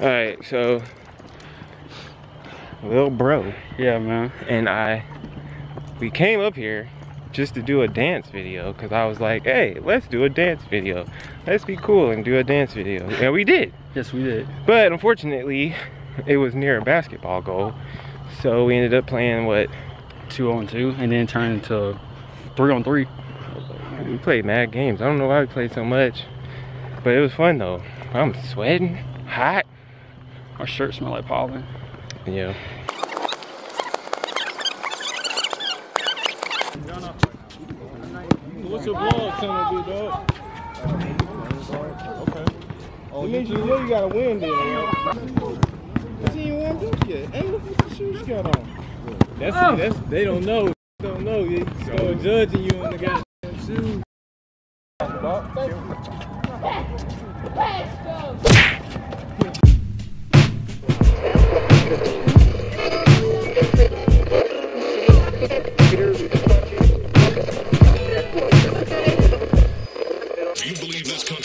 Alright, so little bro. Yeah, man. And we came up here just to do a dance video because I was like, hey, let's do a dance video. Let's be cool and do a dance video. And we did. Yes, we did. But unfortunately, it was near a basketball goal. So we ended up playing, what? 2-on-2 and then turned into 3-on-3. We played mad games. I don't know why we played so much. But it was fun, though. I'm sweating. Hot. Our shirt smell like pollen. Yeah. What's your vlog channel be, dog? Okay. Oh, you know you gotta win there. You see you warmed up yet? Hey, look at the shoes you got on. That's they don't know. They don't know. They still judging you on the goddamn shoes.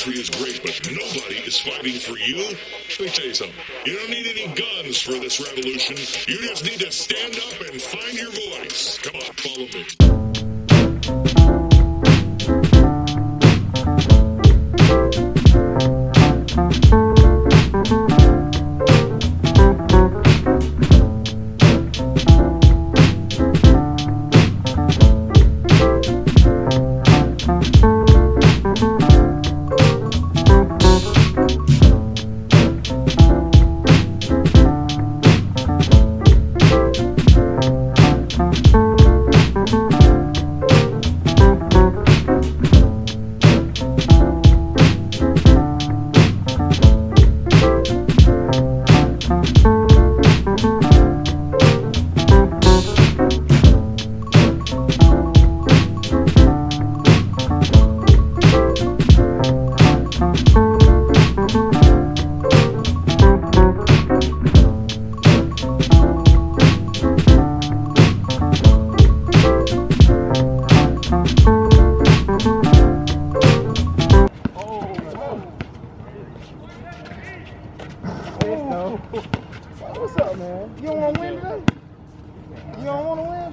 Is great, but nobody is fighting for you. Let me tell you something. You don't need any guns for this revolution. You just need to stand up and find your voice. Come on, follow me. What's up, man? You don't want to win today? You don't want to win?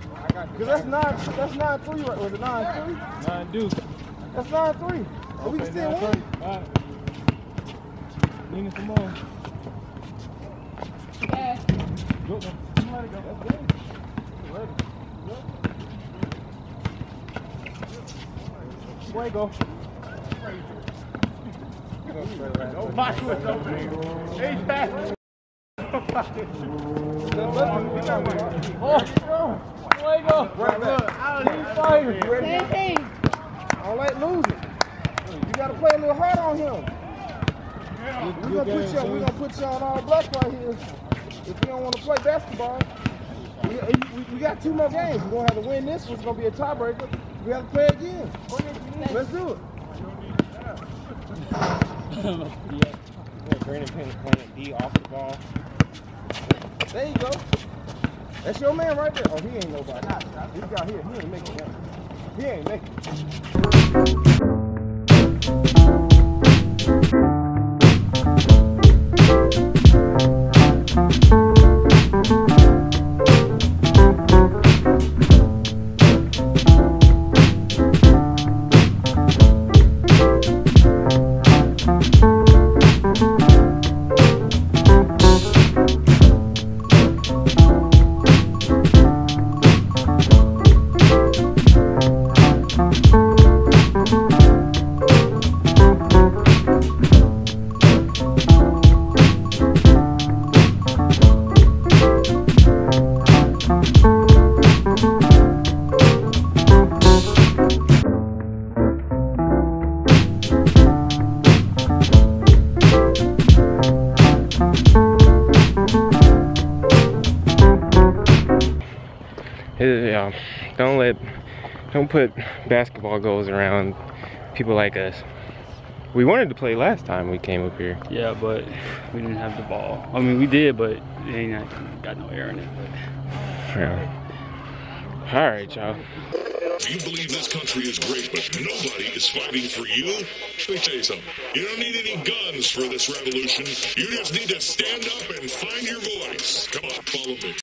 Because that's 9-3 right? Was it 9-3? 9-2. That's 9-3. Okay, so we can still win. All right. Lean it some more. Yeah. Go. Somebody go. That's good. Ready. Good. Fuego. Go back to it over there. He's back. Don't let lose it. You gotta play a little hard on him. We're gonna put you on all black right here. If you don't want to play basketball, we got 2 more games. We're gonna have to win this one. It's gonna be a tiebreaker. We have to play again. Let's do it. Brandon Payne playing D off the ball. There you go. That's your man right there. Oh, he ain't nobody. He got here. He ain't making that. He ain't making Don't put basketball goals around people like us. We wanted to play last time we came up here. Yeah, but we didn't have the ball. I mean, we did, but it ain't got no air in it. But. Yeah. All right, y'all. You believe this country is great, but nobody is fighting for you? Let me tell you something. You don't need any guns for this revolution. You just need to stand up and find your voice. Come on, follow me.